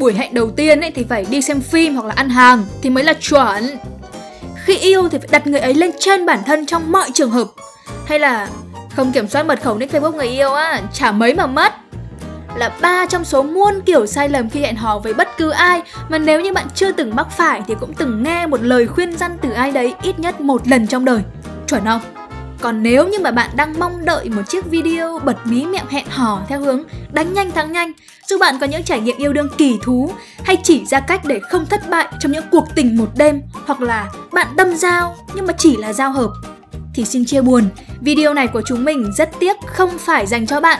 buổi hẹn đầu tiên ấy thì phải đi xem phim hoặc là ăn hàng thì mới là chuẩn. Khi yêu thì phải đặt người ấy lên trên bản thân trong mọi trường hợp. Hay là không kiểm soát mật khẩu nick Facebook người yêu á, chả mấy mà mất. Là 3 trong số muôn kiểu sai lầm khi hẹn hò với bất cứ ai mà nếu như bạn chưa từng mắc phải thì cũng từng nghe một lời khuyên răn từ ai đấy ít nhất một lần trong đời. Chuẩn không? Còn nếu như mà bạn đang mong đợi một chiếc video bật mí mẹo hẹn hò theo hướng đánh nhanh thắng nhanh, giúp bạn có những trải nghiệm yêu đương kỳ thú hay chỉ ra cách để không thất bại trong những cuộc tình một đêm, hoặc là bạn tâm giao nhưng mà chỉ là giao hợp, thì xin chia buồn, video này của chúng mình rất tiếc không phải dành cho bạn.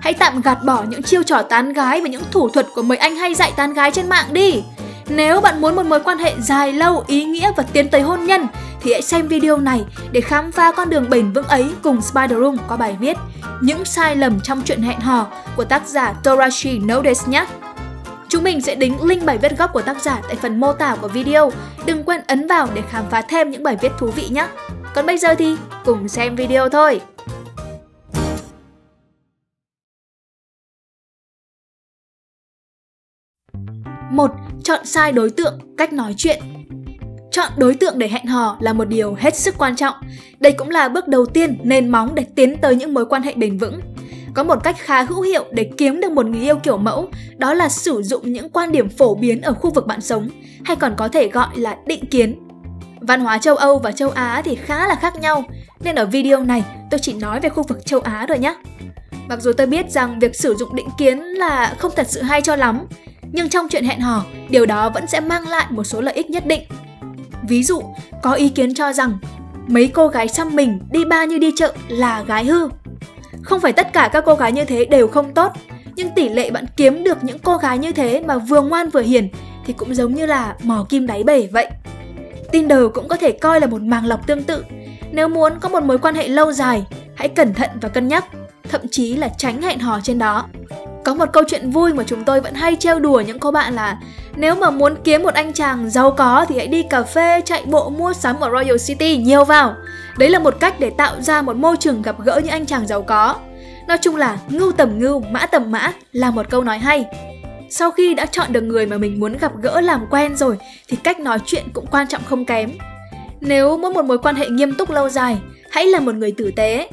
Hãy tạm gạt bỏ những chiêu trò tán gái và những thủ thuật của mấy anh hay dạy tán gái trên mạng đi. Nếu bạn muốn một mối quan hệ dài lâu, ý nghĩa và tiến tới hôn nhân thì hãy xem video này để khám phá con đường bền vững ấy cùng Spiderum qua bài viết Những sai lầm trong chuyện hẹn hò của tác giả Torashi Notes nhé. Chúng mình sẽ đính link bài viết gốc của tác giả tại phần mô tả của video. Đừng quên ấn vào để khám phá thêm những bài viết thú vị nhé. Còn bây giờ thì cùng xem video thôi. Một, chọn sai đối tượng, cách nói chuyện. Chọn đối tượng để hẹn hò là một điều hết sức quan trọng. Đây cũng là bước đầu tiên nền móng để tiến tới những mối quan hệ bền vững. Có một cách khá hữu hiệu để kiếm được một người yêu kiểu mẫu, đó là sử dụng những quan điểm phổ biến ở khu vực bạn sống, hay còn có thể gọi là định kiến. Văn hóa châu Âu và châu Á thì khá là khác nhau, nên ở video này tôi chỉ nói về khu vực châu Á rồi nhé. Mặc dù tôi biết rằng việc sử dụng định kiến là không thật sự hay cho lắm, nhưng trong chuyện hẹn hò, điều đó vẫn sẽ mang lại một số lợi ích nhất định. Ví dụ, có ý kiến cho rằng mấy cô gái xăm mình đi bar như đi chợ là gái hư. Không phải tất cả các cô gái như thế đều không tốt, nhưng tỷ lệ bạn kiếm được những cô gái như thế mà vừa ngoan vừa hiền thì cũng giống như là mò kim đáy bể vậy. Tinder cũng có thể coi là một màng lọc tương tự. Nếu muốn có một mối quan hệ lâu dài, hãy cẩn thận và cân nhắc, thậm chí là tránh hẹn hò trên đó. Có một câu chuyện vui mà chúng tôi vẫn hay trêu đùa những cô bạn là nếu mà muốn kiếm một anh chàng giàu có thì hãy đi cà phê, chạy bộ, mua sắm ở Royal City nhiều vào. Đấy là một cách để tạo ra một môi trường gặp gỡ những anh chàng giàu có. Nói chung là ngưu tầm ngưu, mã tầm mã là một câu nói hay. Sau khi đã chọn được người mà mình muốn gặp gỡ làm quen rồi thì cách nói chuyện cũng quan trọng không kém. Nếu muốn một mối quan hệ nghiêm túc lâu dài, hãy là một người tử tế.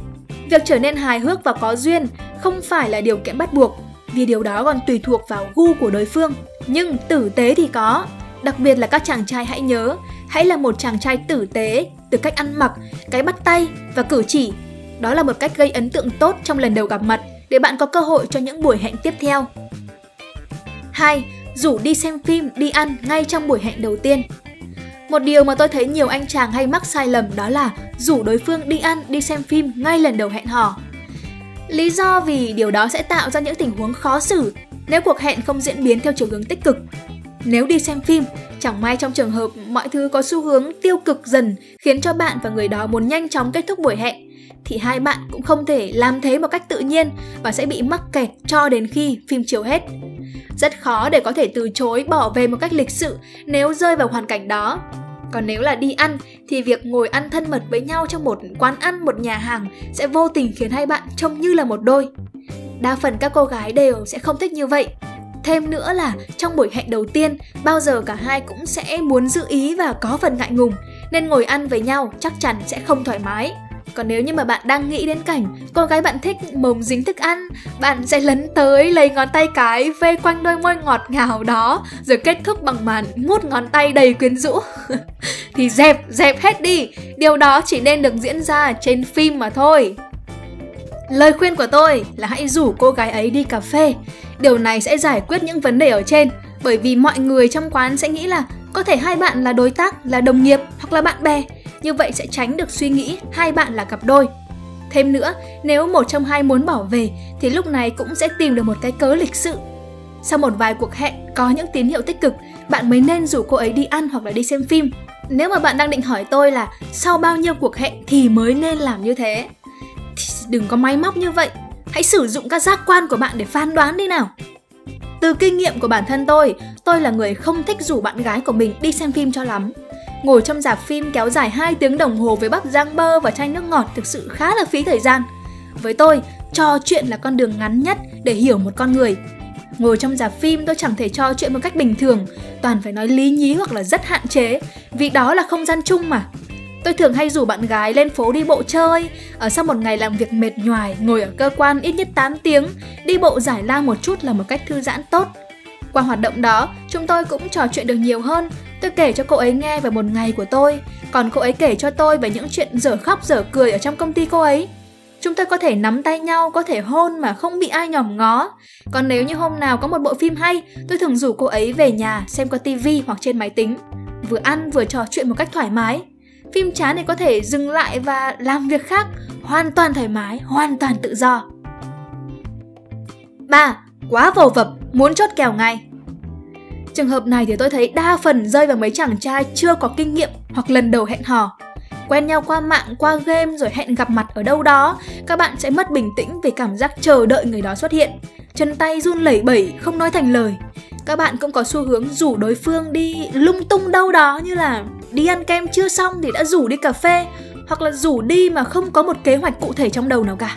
Việc trở nên hài hước và có duyên không phải là điều kiện bắt buộc, vì điều đó còn tùy thuộc vào gu của đối phương. Nhưng tử tế thì có. Đặc biệt là các chàng trai hãy nhớ, hãy là một chàng trai tử tế, từ cách ăn mặc, cái bắt tay và cử chỉ. Đó là một cách gây ấn tượng tốt trong lần đầu gặp mặt để bạn có cơ hội cho những buổi hẹn tiếp theo. 2. Rủ đi xem phim, đi ăn ngay trong buổi hẹn đầu tiên. Một điều mà tôi thấy nhiều anh chàng hay mắc sai lầm đó là rủ đối phương đi ăn, đi xem phim ngay lần đầu hẹn hò. Lý do vì điều đó sẽ tạo ra những tình huống khó xử nếu cuộc hẹn không diễn biến theo chiều hướng tích cực. Nếu đi xem phim, chẳng may trong trường hợp mọi thứ có xu hướng tiêu cực dần khiến cho bạn và người đó muốn nhanh chóng kết thúc buổi hẹn, thì hai bạn cũng không thể làm thế một cách tự nhiên và sẽ bị mắc kẹt cho đến khi phim chiếu hết. Rất khó để có thể từ chối bỏ về một cách lịch sự nếu rơi vào hoàn cảnh đó. Còn nếu là đi ăn thì việc ngồi ăn thân mật với nhau trong một quán ăn, một nhà hàng sẽ vô tình khiến hai bạn trông như là một đôi. Đa phần các cô gái đều sẽ không thích như vậy. Thêm nữa là trong buổi hẹn đầu tiên, bao giờ cả hai cũng sẽ muốn giữ ý và có phần ngại ngùng, nên ngồi ăn với nhau chắc chắn sẽ không thoải mái. Còn nếu như mà bạn đang nghĩ đến cảnh cô gái bạn thích mồm dính thức ăn, bạn sẽ lấn tới lấy ngón tay cái vây quanh đôi môi ngọt ngào đó rồi kết thúc bằng màn mút ngón tay đầy quyến rũ thì dẹp hết đi. Điều đó chỉ nên được diễn ra trên phim mà thôi. Lời khuyên của tôi là hãy rủ cô gái ấy đi cà phê. Điều này sẽ giải quyết những vấn đề ở trên, bởi vì mọi người trong quán sẽ nghĩ là có thể hai bạn là đối tác, là đồng nghiệp hoặc là bạn bè. Như vậy sẽ tránh được suy nghĩ hai bạn là cặp đôi. Thêm nữa, nếu một trong hai muốn bỏ về thì lúc này cũng sẽ tìm được một cái cớ lịch sự. Sau một vài cuộc hẹn có những tín hiệu tích cực, bạn mới nên rủ cô ấy đi ăn hoặc là đi xem phim. Nếu mà bạn đang định hỏi tôi là sau bao nhiêu cuộc hẹn thì mới nên làm như thế, thì đừng có máy móc như vậy. Hãy sử dụng các giác quan của bạn để phán đoán đi nào. Từ kinh nghiệm của bản thân tôi là người không thích rủ bạn gái của mình đi xem phim cho lắm. Ngồi trong rạp phim kéo dài 2 tiếng đồng hồ với bắp rang bơ và chai nước ngọt thực sự khá là phí thời gian. Với tôi, trò chuyện là con đường ngắn nhất để hiểu một con người. Ngồi trong rạp phim tôi chẳng thể trò chuyện một cách bình thường, toàn phải nói lý nhí hoặc là rất hạn chế, vì đó là không gian chung mà. Tôi thường hay rủ bạn gái lên phố đi bộ chơi, ở sau một ngày làm việc mệt nhoài, ngồi ở cơ quan ít nhất 8 tiếng, đi bộ giải lao một chút là một cách thư giãn tốt. Qua hoạt động đó, chúng tôi cũng trò chuyện được nhiều hơn. Tôi kể cho cô ấy nghe về một ngày của tôi, còn cô ấy kể cho tôi về những chuyện dở khóc dở cười ở trong công ty cô ấy. Chúng tôi có thể nắm tay nhau, có thể hôn mà không bị ai nhòm ngó. Còn nếu như hôm nào có một bộ phim hay, tôi thường rủ cô ấy về nhà xem qua tivi hoặc trên máy tính. Vừa ăn vừa trò chuyện một cách thoải mái. Phim chán thì có thể dừng lại và làm việc khác, hoàn toàn thoải mái, hoàn toàn tự do. 3. Quá vồ vập, muốn chốt kèo ngay. Trường hợp này thì tôi thấy đa phần rơi vào mấy chàng trai chưa có kinh nghiệm hoặc lần đầu hẹn hò. Quen nhau qua mạng, qua game rồi hẹn gặp mặt ở đâu đó, các bạn sẽ mất bình tĩnh về cảm giác chờ đợi người đó xuất hiện. Chân tay run lẩy bẩy, không nói thành lời. Các bạn cũng có xu hướng rủ đối phương đi lung tung đâu đó, như là đi ăn kem chưa xong thì đã rủ đi cà phê, hoặc là rủ đi mà không có một kế hoạch cụ thể trong đầu nào cả.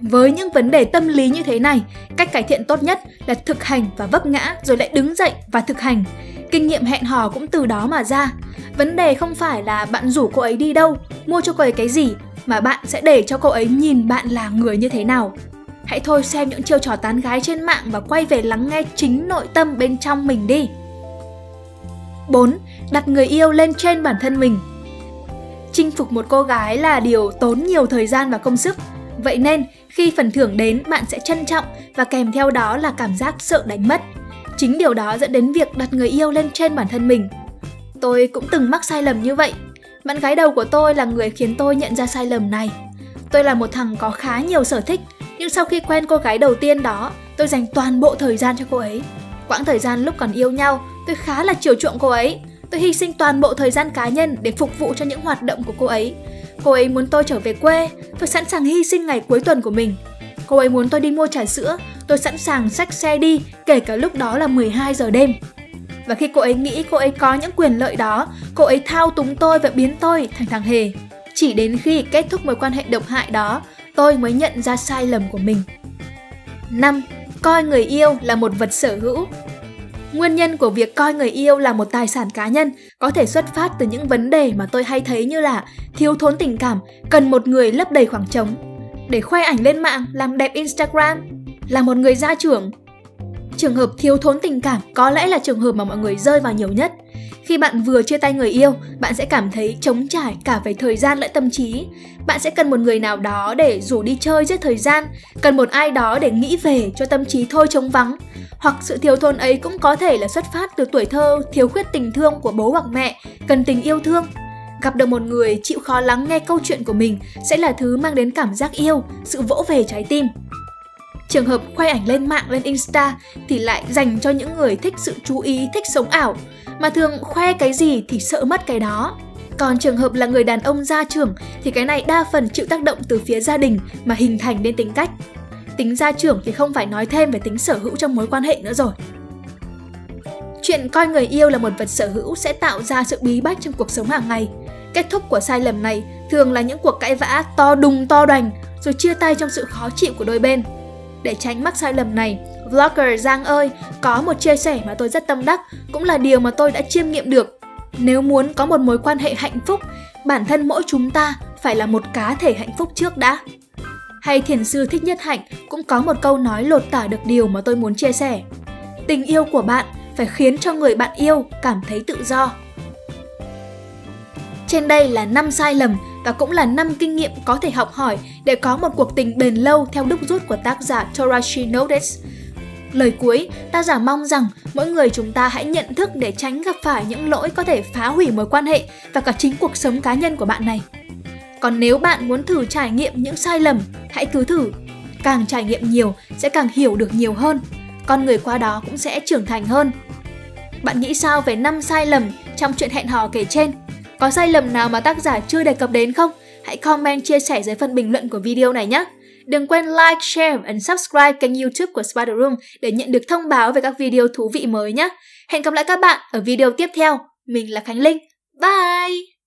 Với những vấn đề tâm lý như thế này, cách cải thiện tốt nhất là thực hành và vấp ngã rồi lại đứng dậy và thực hành. Kinh nghiệm hẹn hò cũng từ đó mà ra. Vấn đề không phải là bạn rủ cô ấy đi đâu, mua cho cô ấy cái gì, mà bạn sẽ để cho cô ấy nhìn bạn là người như thế nào. Hãy thôi xem những chiêu trò tán gái trên mạng và quay về lắng nghe chính nội tâm bên trong mình đi. 4. Đặt người yêu lên trên bản thân mình. Chinh phục một cô gái là điều tốn nhiều thời gian và công sức. Vậy nên, khi phần thưởng đến, bạn sẽ trân trọng và kèm theo đó là cảm giác sợ đánh mất. Chính điều đó dẫn đến việc đặt người yêu lên trên bản thân mình. Tôi cũng từng mắc sai lầm như vậy. Bạn gái đầu của tôi là người khiến tôi nhận ra sai lầm này. Tôi là một thằng có khá nhiều sở thích, nhưng sau khi quen cô gái đầu tiên đó, tôi dành toàn bộ thời gian cho cô ấy. Quãng thời gian lúc còn yêu nhau, tôi khá là chiều chuộng cô ấy. Tôi hy sinh toàn bộ thời gian cá nhân để phục vụ cho những hoạt động của cô ấy. Cô ấy muốn tôi trở về quê, tôi sẵn sàng hy sinh ngày cuối tuần của mình. Cô ấy muốn tôi đi mua trà sữa, tôi sẵn sàng xách xe đi, kể cả lúc đó là 12 giờ đêm. Và khi cô ấy nghĩ cô ấy có những quyền lợi đó, cô ấy thao túng tôi và biến tôi thành thằng hề. Chỉ đến khi kết thúc mối quan hệ độc hại đó, tôi mới nhận ra sai lầm của mình. 5. Coi người yêu là một vật sở hữu. Nguyên nhân của việc coi người yêu là một tài sản cá nhân có thể xuất phát từ những vấn đề mà tôi hay thấy như là thiếu thốn tình cảm, cần một người lấp đầy khoảng trống, để khoe ảnh lên mạng, làm đẹp Instagram, là một người gia trưởng. Trường hợp thiếu thốn tình cảm có lẽ là trường hợp mà mọi người rơi vào nhiều nhất. Khi bạn vừa chia tay người yêu, bạn sẽ cảm thấy trống trải cả về thời gian lẫn tâm trí. Bạn sẽ cần một người nào đó để rủ đi chơi giết thời gian, cần một ai đó để nghĩ về cho tâm trí thôi trống vắng. Hoặc sự thiếu thốn ấy cũng có thể là xuất phát từ tuổi thơ thiếu khuyết tình thương của bố hoặc mẹ, cần tình yêu thương. Gặp được một người chịu khó lắng nghe câu chuyện của mình sẽ là thứ mang đến cảm giác yêu, sự vỗ về trái tim. Trường hợp khoe ảnh lên mạng, lên Insta thì lại dành cho những người thích sự chú ý, thích sống ảo, mà thường khoe cái gì thì sợ mất cái đó. Còn trường hợp là người đàn ông gia trưởng thì cái này đa phần chịu tác động từ phía gia đình mà hình thành nên tính cách. Tính gia trưởng thì không phải nói thêm về tính sở hữu trong mối quan hệ nữa rồi. Chuyện coi người yêu là một vật sở hữu sẽ tạo ra sự bí bách trong cuộc sống hàng ngày. Kết thúc của sai lầm này thường là những cuộc cãi vã to đùng to đoành rồi chia tay trong sự khó chịu của đôi bên. Để tránh mắc sai lầm này, vlogger Giang ơi có một chia sẻ mà tôi rất tâm đắc, cũng là điều mà tôi đã chiêm nghiệm được. Nếu muốn có một mối quan hệ hạnh phúc, bản thân mỗi chúng ta phải là một cá thể hạnh phúc trước đã. Hay thiền sư Thích Nhất Hạnh cũng có một câu nói lột tả được điều mà tôi muốn chia sẻ. Tình yêu của bạn phải khiến cho người bạn yêu cảm thấy tự do. Trên đây là 5 sai lầm và cũng là 5 kinh nghiệm có thể học hỏi để có một cuộc tình bền lâu theo đúc rút của tác giả Torashi Notes. Lời cuối, tác giả mong rằng mỗi người chúng ta hãy nhận thức để tránh gặp phải những lỗi có thể phá hủy mối quan hệ và cả chính cuộc sống cá nhân của bạn này. Còn nếu bạn muốn thử trải nghiệm những sai lầm, hãy cứ thử. Càng trải nghiệm nhiều sẽ càng hiểu được nhiều hơn. Con người qua đó cũng sẽ trưởng thành hơn. Bạn nghĩ sao về 5 sai lầm trong chuyện hẹn hò kể trên? Có sai lầm nào mà tác giả chưa đề cập đến không? Hãy comment chia sẻ dưới phần bình luận của video này nhé! Đừng quên like, share and subscribe kênh YouTube của Spiderum để nhận được thông báo về các video thú vị mới nhé! Hẹn gặp lại các bạn ở video tiếp theo! Mình là Khánh Linh! Bye!